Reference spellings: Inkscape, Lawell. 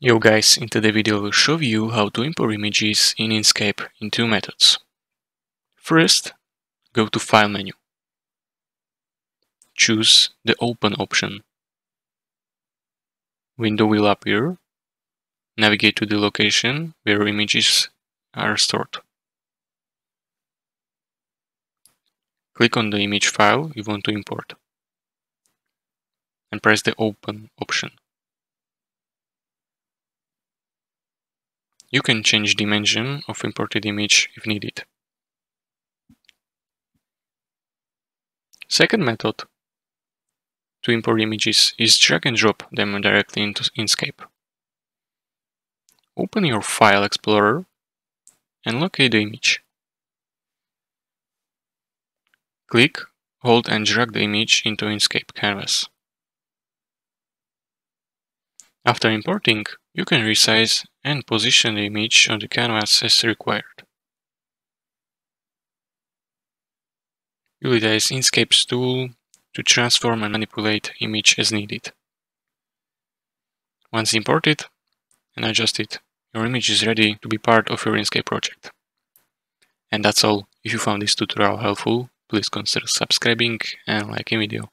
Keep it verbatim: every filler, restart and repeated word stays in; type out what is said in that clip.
Yo guys, in today's video we'll show you how to import images in Inkscape in two methods. First, go to File menu. Choose the Open option. Window will appear. Navigate to the location where images are stored. Click on the image file you want to import and press the Open option. You can change dimension of imported image if needed. Second method to import images is drag and drop them directly into Inkscape. Open your File Explorer and locate the image. Click, hold and drag the image into Inkscape canvas. After importing, you can resize and position the image on the canvas as required. Utilize Inkscape's tool to transform and manipulate image as needed. Once imported and adjusted, your image is ready to be part of your Inkscape project. And that's all. If you found this tutorial helpful, please consider subscribing and liking the video.